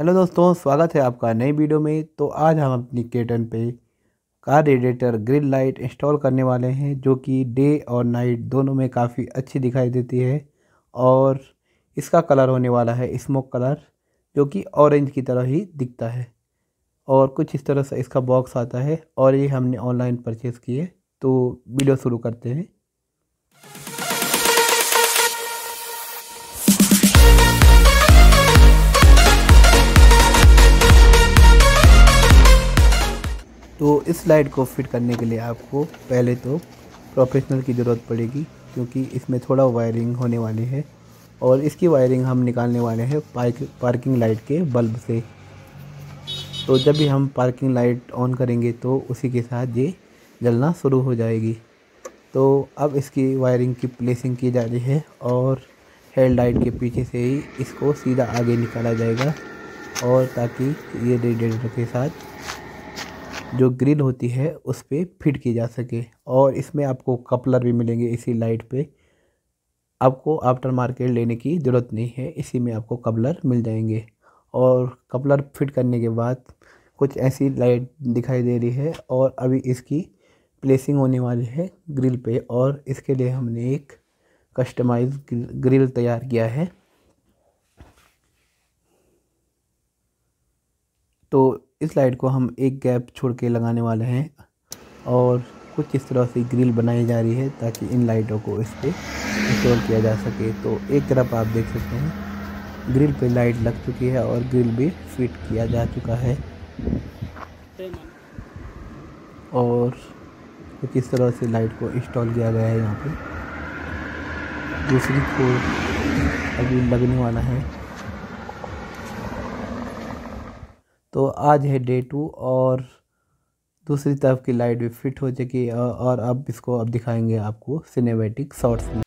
Hello दोस्तों, स्वागत है आपका नई वीडियो में। तो आज हम अपनी K10 पे car radiator grill light install करने वाले हैं, जो कि डे और नाइट दोनों में काफ़ी अच्छी दिखाई देती है। और इसका कलर होने वाला है स्मोक कलर, जो कि ऑरेंज की तरह ही दिखता है। और कुछ इस तरह से इसका बॉक्स आता है और ये हमने ऑनलाइन परचेज़ किए। तो वीडियो शुरू करते हैं। तो इस लाइट को फिट करने के लिए आपको पहले तो प्रोफेशनल की ज़रूरत पड़ेगी, क्योंकि इसमें थोड़ा वायरिंग होने वाली है। और इसकी वायरिंग हम निकालने वाले हैं पार्किंग लाइट के बल्ब से। तो जब भी हम पार्किंग लाइट ऑन करेंगे तो उसी के साथ ये जलना शुरू हो जाएगी। तो अब इसकी वायरिंग की प्लेसिंग की जा रही है और हेड लाइट के पीछे से ही इसको सीधा आगे निकाला जाएगा, और ताकि ये रेडिएटर के साथ जो ग्रिल होती है उस पर फिट की जा सके। और इसमें आपको कपलर भी मिलेंगे। इसी लाइट पे आपको आफ्टर मार्केट लेने की ज़रूरत नहीं है, इसी में आपको कपलर मिल जाएंगे। और कपलर फिट करने के बाद कुछ ऐसी लाइट दिखाई दे रही है। और अभी इसकी प्लेसिंग होने वाली है ग्रिल पे, और इसके लिए हमने एक कस्टमाइज ग्रिल तैयार किया है। तो इस लाइट को हम एक गैप छोड़ के लगाने वाले हैं, और कुछ इस तरह से ग्रिल बनाई जा रही है ताकि इन लाइटों को इस पर इंस्टॉल किया जा सके। तो एक तरफ आप देख सकते हैं ग्रिल पे लाइट लग चुकी है और ग्रिल भी फिट किया जा चुका है। और कुछ इस तरह से लाइट को इंस्टॉल किया गया है। यहाँ पे दूसरी को अभी लगने वाला है। तो आज है डे 2 और दूसरी तरफ की लाइट भी फिट हो चुकी है। और अब इसको अब दिखाएंगे आपको सिनेमैटिक शॉट्स में।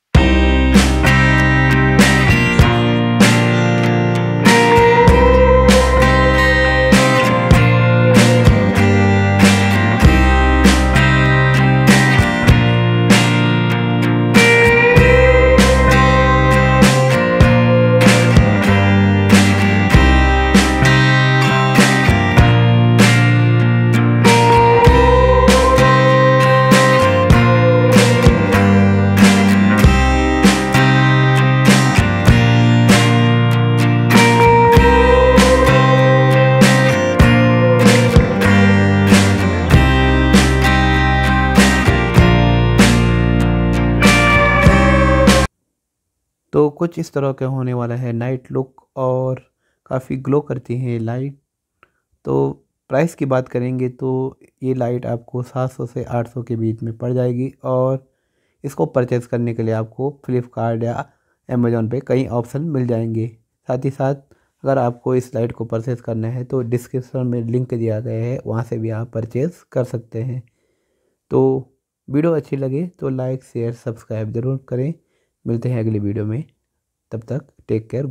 तो कुछ इस तरह का होने वाला है नाइट लुक, और काफ़ी ग्लो करती है लाइट। तो प्राइस की बात करेंगे तो ये लाइट आपको 700 से 800 के बीच में पड़ जाएगी। और इसको परचेज़ करने के लिए आपको फ्लिपकार्ट या अमेज़ॉन पे कई ऑप्शन मिल जाएंगे। साथ ही साथ अगर आपको इस लाइट को परचेज़ करना है तो डिस्क्रिप्शन में लिंक दिया गया है, वहाँ से भी आप परचेज़ कर सकते हैं। तो वीडियो अच्छी लगे तो लाइक शेयर सब्सक्राइब ज़रूर करें। मिलते हैं अगली वीडियो में, तब तक टेक केयर।